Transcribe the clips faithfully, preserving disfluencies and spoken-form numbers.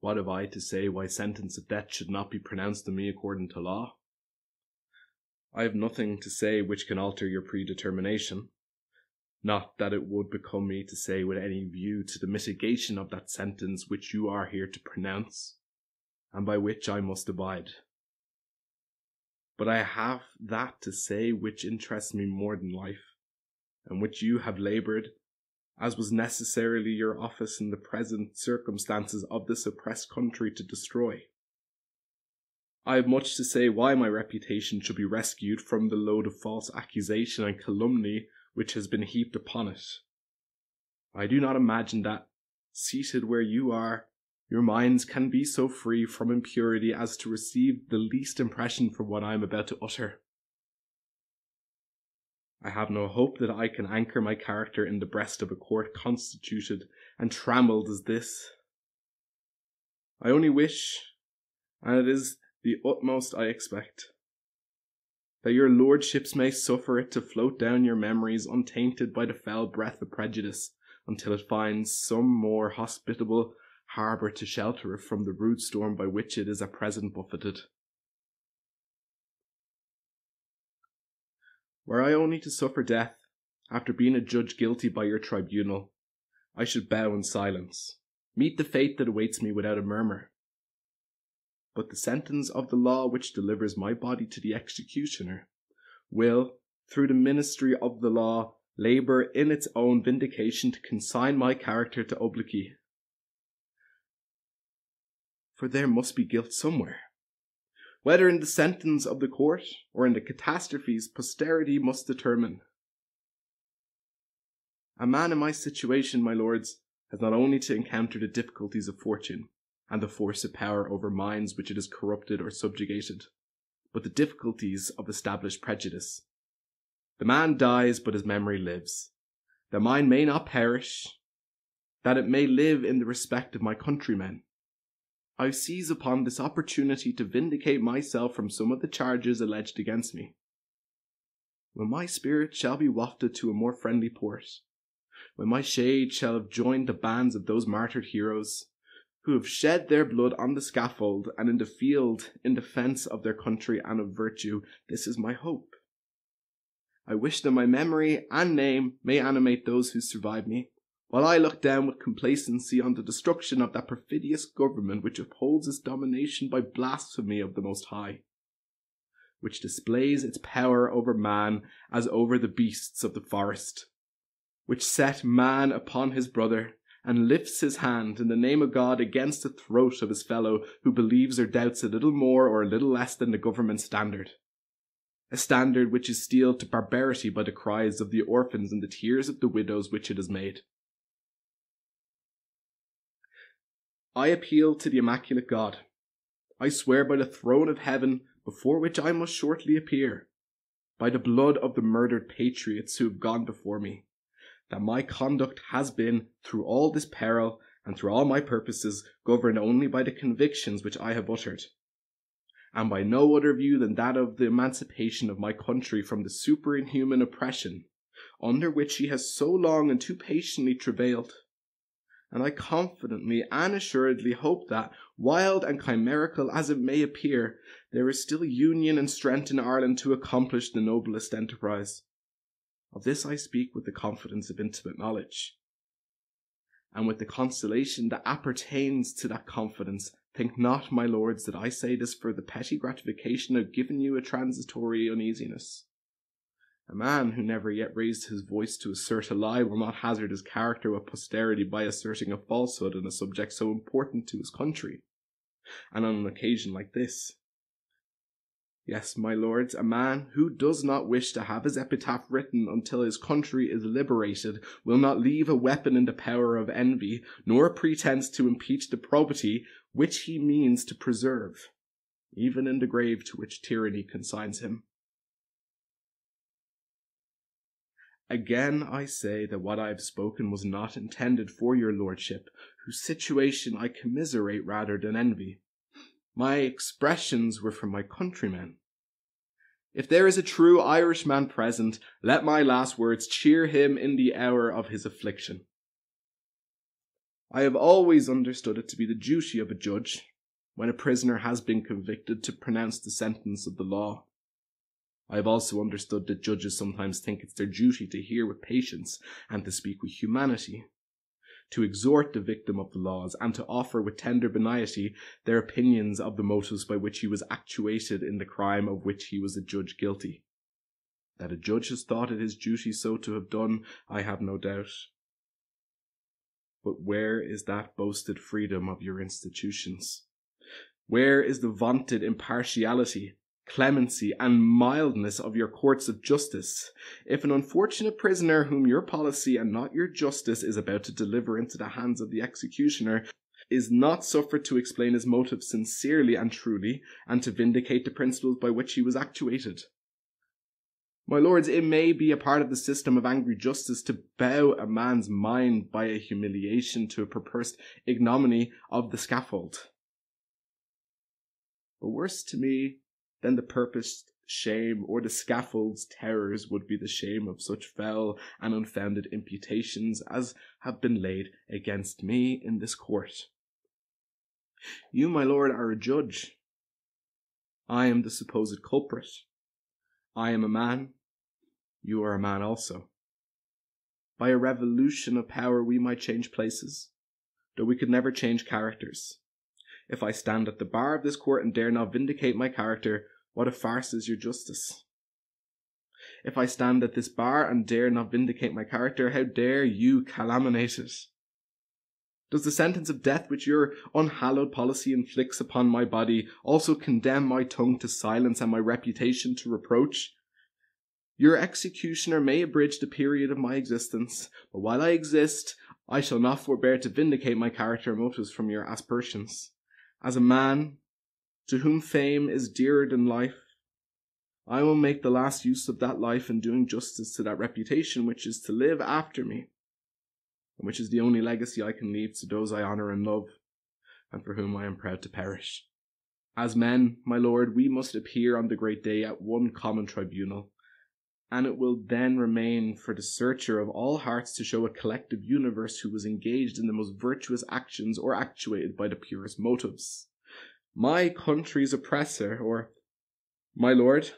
What have I to say why sentence of death should not be pronounced on me according to law? I have nothing to say which can alter your predetermination. Not that it would become me to say with any view to the mitigation of that sentence which you are here to pronounce, and by which I must abide. But I have that to say which interests me more than life, and which you have laboured, as was necessarily your office in the present circumstances of this oppressed country, to destroy. I have much to say why my reputation should be rescued from the load of false accusation and calumny which has been heaped upon it. I do not imagine that, seated where you are, your minds can be so free from impurity as to receive the least impression from what I am about to utter. I have no hope that I can anchor my character in the breast of a court constituted and trammelled as this. I only wish, and it is the utmost I expect, that your lordships may suffer it to float down your memories untainted by the foul breath of prejudice, until it finds some more hospitable harbour to shelter it from the rude storm by which it is at present buffeted. Were I only to suffer death, after being adjudged guilty by your tribunal, I should bow in silence, meet the fate that awaits me without a murmur. But the sentence of the law which delivers my body to the executioner will, through the ministry of the law, labour in its own vindication to consign my character to obloquy. For there must be guilt somewhere, whether in the sentence of the court or in the catastrophes posterity must determine. A man in my situation, my lords, has not only to encounter the difficulties of fortune and the force of power over minds which it has corrupted or subjugated, but the difficulties of established prejudice. The man dies, but his memory lives. The mind may not perish, that it may live in the respect of my countrymen. I seize upon this opportunity to vindicate myself from some of the charges alleged against me. When my spirit shall be wafted to a more friendly port, when my shade shall have joined the bands of those martyred heroes, who have shed their blood on the scaffold and in the field in defence of their country and of virtue, this is my hope. I wish that my memory and name may animate those who survive me, while I look down with complacency on the destruction of that perfidious government which upholds its domination by blasphemy of the Most High, which displays its power over man as over the beasts of the forest, which set man upon his brother, and lifts his hand in the name of God against the throat of his fellow who believes or doubts a little more or a little less than the government standard, a standard which is steeled to barbarity by the cries of the orphans and the tears of the widows which it has made. I appeal to the immaculate God. I swear by the throne of heaven, before which I must shortly appear, by the blood of the murdered patriots who have gone before me, that my conduct has been, through all this peril and through all my purposes, governed only by the convictions which I have uttered, and by no other view than that of the emancipation of my country from the superhuman oppression under which she has so long and too patiently travailed. And I confidently and assuredly hope that, wild and chimerical as it may appear, there is still union and strength in Ireland to accomplish the noblest enterprise. Of this I speak with the confidence of intimate knowledge, and with the consolation that appertains to that confidence. Think not, my lords, that I say this for the petty gratification of giving you a transitory uneasiness. A man who never yet raised his voice to assert a lie will not hazard his character with posterity by asserting a falsehood on a subject so important to his country, and on an occasion like this. Yes, my lords, a man who does not wish to have his epitaph written until his country is liberated will not leave a weapon in the power of envy, nor a pretence to impeach the probity which he means to preserve, even in the grave to which tyranny consigns him. Again I say that what I have spoken was not intended for your lordship, whose situation I commiserate rather than envy. My expressions were from my countrymen. If there is a true Irishman present, let my last words cheer him in the hour of his affliction. I have always understood it to be the duty of a judge, when a prisoner has been convicted, to pronounce the sentence of the law. I have also understood that judges sometimes think it's their duty to hear with patience and to speak with humanity, to exhort the victim of the laws, and to offer with tender benignity their opinions of the motives by which he was actuated in the crime of which he was adjudged guilty. That a judge has thought it his duty so to have done, I have no doubt. But where is that boasted freedom of your institutions? Where is the vaunted impartiality, clemency, and mildness of your courts of justice, if an unfortunate prisoner whom your policy and not your justice is about to deliver into the hands of the executioner is not suffered to explain his motives sincerely and truly, and to vindicate the principles by which he was actuated? My lords, it may be a part of the system of angry justice to bow a man's mind by a humiliation to a purposed ignominy of the scaffold. But worse to me than the purposed shame or the scaffold's terrors would be the shame of such fell and unfounded imputations as have been laid against me in this court. You, my lord, are a judge. I am the supposed culprit. I am a man. You are a man also. By a revolution of power we might change places, though we could never change characters. If I stand at the bar of this court and dare not vindicate my character, what a farce is your justice. If I stand at this bar and dare not vindicate my character, how dare you calumniate it? Does the sentence of death which your unhallowed policy inflicts upon my body also condemn my tongue to silence and my reputation to reproach? Your executioner may abridge the period of my existence, but while I exist, I shall not forbear to vindicate my character and motives from your aspersions. As a man, to whom fame is dearer than life, I will make the last use of that life in doing justice to that reputation which is to live after me, and which is the only legacy I can leave to those I honour and love, and for whom I am proud to perish. As men, my lord, we must appear on the great day at one common tribunal, and it will then remain for the searcher of all hearts to show a collective universe who was engaged in the most virtuous actions or actuated by the purest motives. My country's oppressor, or, my lord,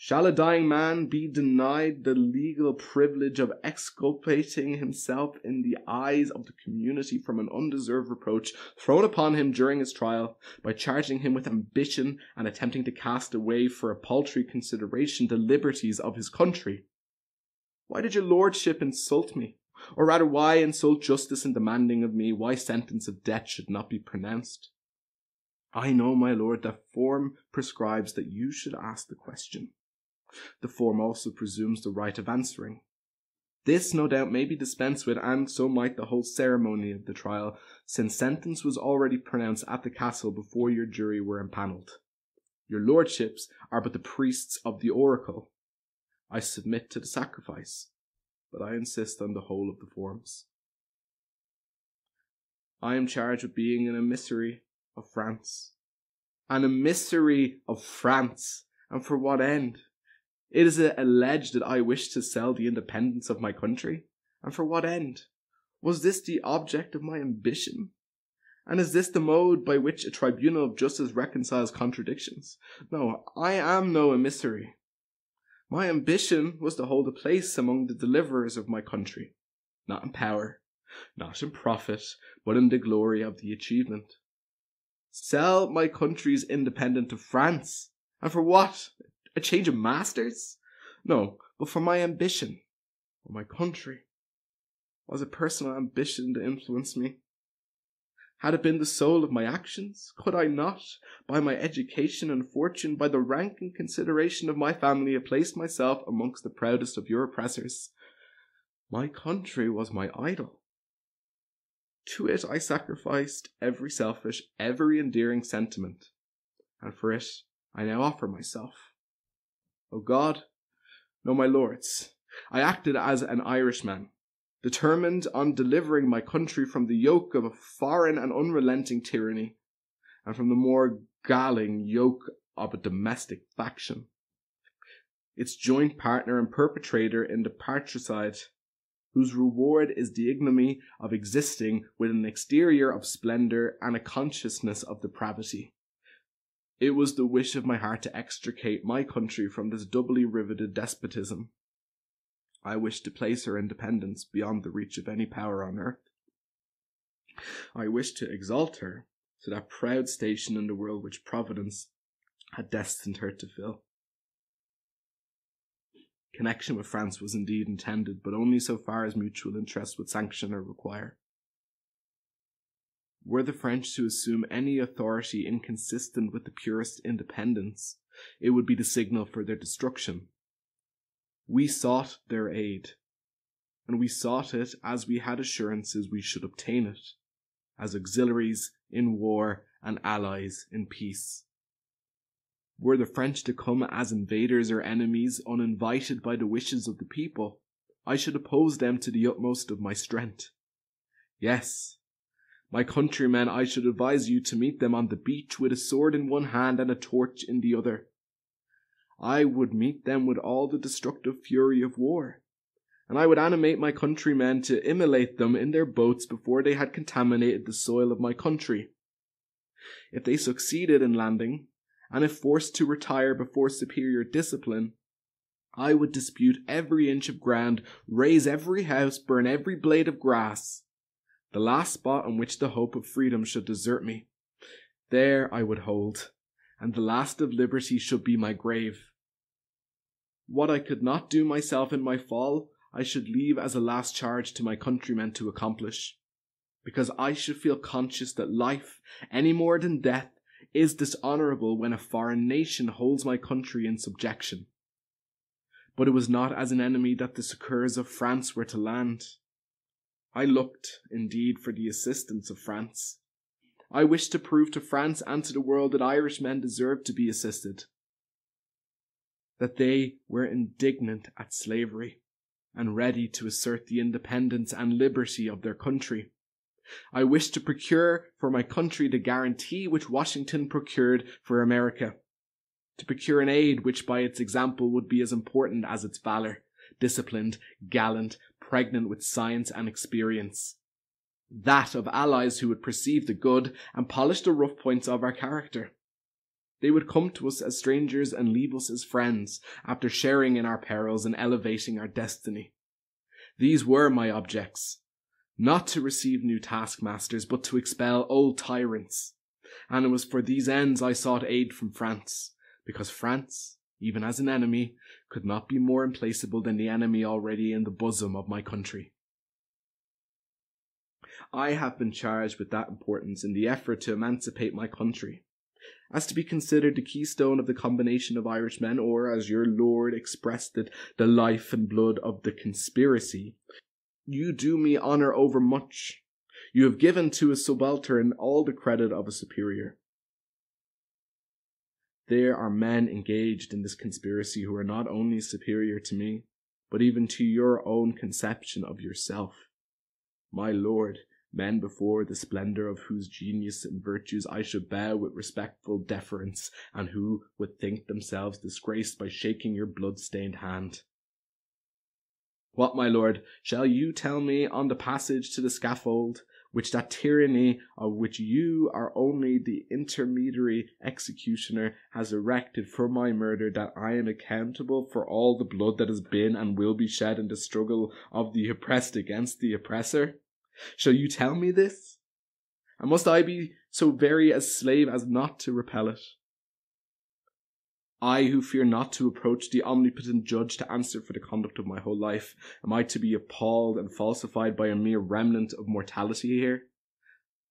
shall a dying man be denied the legal privilege of exculpating himself in the eyes of the community from an undeserved reproach thrown upon him during his trial, by charging him with ambition and attempting to cast away for a paltry consideration the liberties of his country? Why did your lordship insult me? Or rather, why insult justice in demanding of me why sentence of death should not be pronounced? I know, my lord, that form prescribes that you should ask the question. The form also presumes the right of answering. This, no doubt, may be dispensed with, and so might the whole ceremony of the trial, since sentence was already pronounced at the castle before your jury were empanelled. Your lordships are but the priests of the oracle. I submit to the sacrifice, but I insist on the whole of the forms. I am charged with being an emissary of France. An emissary of France, and for what end? It is alleged that I wish to sell the independence of my country, and for what end? Was this the object of my ambition? And is this the mode by which a tribunal of justice reconciles contradictions? No, I am no emissary. My ambition was to hold a place among the deliverers of my country, not in power, not in profit, but in the glory of the achievement. Sell my country's independence to France, and for what? A change of masters? No, but for my ambition, for my country. Was a personal ambition to influence me? Had it been the soul of my actions, could I not, by my education and fortune, by the rank and consideration of my family, have placed myself amongst the proudest of your oppressors? My country was my idol. To it I sacrificed every selfish, every endearing sentiment, and for it I now offer myself. O God, no, my lords, I acted as an Irishman, determined on delivering my country from the yoke of a foreign and unrelenting tyranny, and from the more galling yoke of a domestic faction, its joint partner and perpetrator in the parricide, whose reward is the ignominy of existing with an exterior of splendour and a consciousness of depravity. It was the wish of my heart to extricate my country from this doubly riveted despotism. I wished to place her independence beyond the reach of any power on earth. I wished to exalt her to that proud station in the world which Providence had destined her to fill. Connection with France was indeed intended, but only so far as mutual interest would sanction or require. Were the French to assume any authority inconsistent with the purest independence, it would be the signal for their destruction. We sought their aid, and we sought it as we had assurances we should obtain it, as auxiliaries in war and allies in peace. Were the French to come as invaders or enemies, uninvited by the wishes of the people, I should oppose them to the utmost of my strength. Yes, my countrymen, I should advise you to meet them on the beach with a sword in one hand and a torch in the other. I would meet them with all the destructive fury of war, and I would animate my countrymen to immolate them in their boats before they had contaminated the soil of my country. If they succeeded in landing, and if forced to retire before superior discipline, I would dispute every inch of ground, raze every house, burn every blade of grass, the last spot on which the hope of freedom should desert me. There I would hold, and the last of liberty should be my grave. What I could not do myself in my fall, I should leave as a last charge to my countrymen to accomplish, because I should feel conscious that life, any more than death, is dishonourable when a foreign nation holds my country in subjection. But it was not as an enemy that the succours of France were to land. I looked, indeed, for the assistance of France. I wished to prove to France and to the world that Irishmen deserved to be assisted, that they were indignant at slavery, and ready to assert the independence and liberty of their country. I wished to procure for my country the guarantee which Washington procured for America, to procure an aid which by its example would be as important as its valour, disciplined, gallant, pregnant with science and experience, that of allies who would perceive the good and polish the rough points of our character. They would come to us as strangers and leave us as friends, after sharing in our perils and elevating our destiny. These were my objects. Not to receive new taskmasters, but to expel old tyrants. And it was for these ends I sought aid from France, because France, even as an enemy, could not be more implacable than the enemy already in the bosom of my country. I have been charged with that importance in the effort to emancipate my country, as to be considered the keystone of the combination of Irishmen, or, as your lord expressed it, the life and blood of the conspiracy. You do me honour overmuch. You have given to a subaltern all the credit of a superior. There are men engaged in this conspiracy who are not only superior to me, but even to your own conception of yourself. My lord, men before the splendour of whose genius and virtues I should bow with respectful deference, and who would think themselves disgraced by shaking your blood-stained hand. What, my lord, shall you tell me on the passage to the scaffold, which that tyranny of which you are only the intermediary executioner has erected for my murder, that I am accountable for all the blood that has been and will be shed in the struggle of the oppressed against the oppressor? Shall you tell me this? And must I be so very a slave as not to repel it? I, who fear not to approach the omnipotent judge to answer for the conduct of my whole life, am I to be appalled and falsified by a mere remnant of mortality here?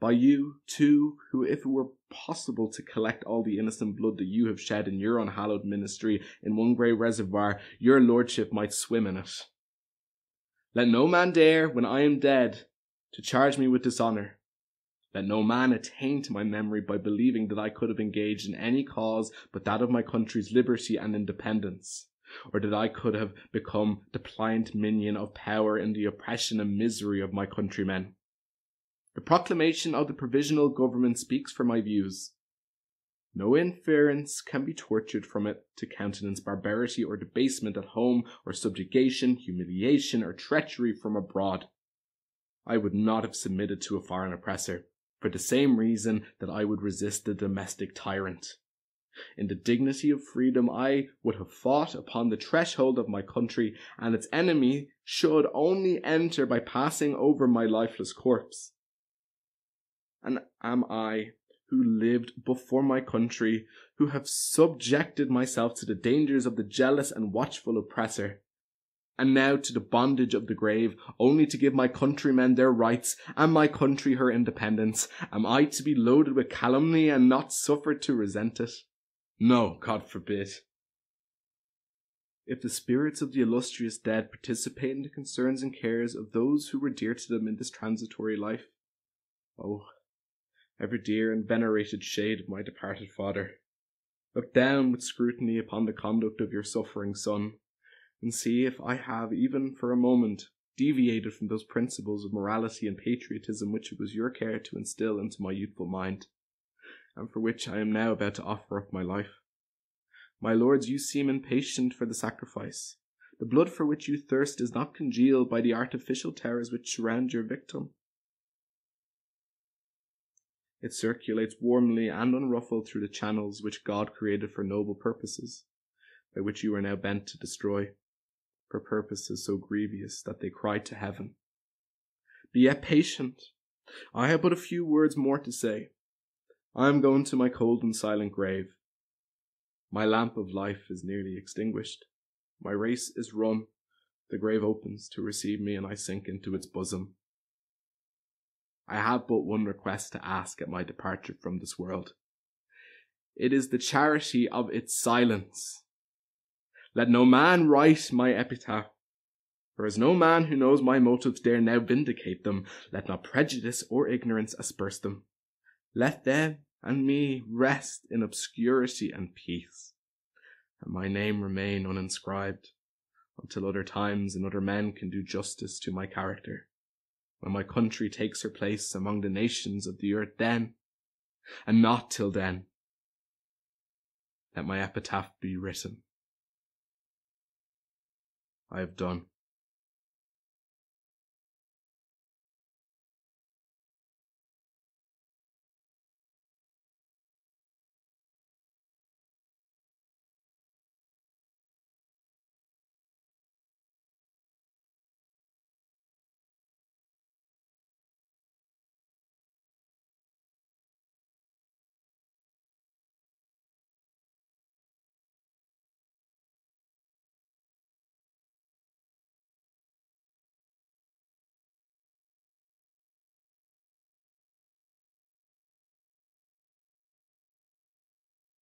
By you, too, who, if it were possible to collect all the innocent blood that you have shed in your unhallowed ministry in one grey reservoir, your lordship might swim in it. Let no man dare, when I am dead, to charge me with dishonour. Let no man attain to my memory by believing that I could have engaged in any cause but that of my country's liberty and independence, or that I could have become the pliant minion of power in the oppression and misery of my countrymen. The proclamation of the provisional government speaks for my views. No inference can be tortured from it to countenance barbarity or debasement at home, or subjugation, humiliation, or treachery from abroad. I would not have submitted to a foreign oppressor, for the same reason that I would resist a domestic tyrant. In the dignity of freedom I would have fought upon the threshold of my country, and its enemy should only enter by passing over my lifeless corpse. And am I, who lived before my country, who have subjected myself to the dangers of the jealous and watchful oppressor, and now to the bondage of the grave, only to give my countrymen their rights, and my country her independence, am I to be loaded with calumny and not suffered to resent it? No, God forbid. If the spirits of the illustrious dead participate in the concerns and cares of those who were dear to them in this transitory life, oh, ever dear and venerated shade of my departed father, look down with scrutiny upon the conduct of your suffering son, and see if I have, even for a moment, deviated from those principles of morality and patriotism which it was your care to instil into my youthful mind, and for which I am now about to offer up my life. My lords, you seem impatient for the sacrifice. The blood for which you thirst is not congealed by the artificial terrors which surround your victim. It circulates warmly and unruffled through the channels which God created for noble purposes, by which you are now bent to destroy, for purposes so grievous that they cry to heaven. Be yet patient. I have but a few words more to say. I am going to my cold and silent grave. My lamp of life is nearly extinguished. My race is run. The grave opens to receive me, and I sink into its bosom. I have but one request to ask at my departure from this world. It is the charity of its silence. Let no man write my epitaph, for as no man who knows my motives dare now vindicate them, let not prejudice or ignorance asperse them. Let them and me rest in obscurity and peace, and my name remain uninscribed, until other times and other men can do justice to my character. When my country takes her place among the nations of the earth, then, and not till then, let my epitaph be written. I have done.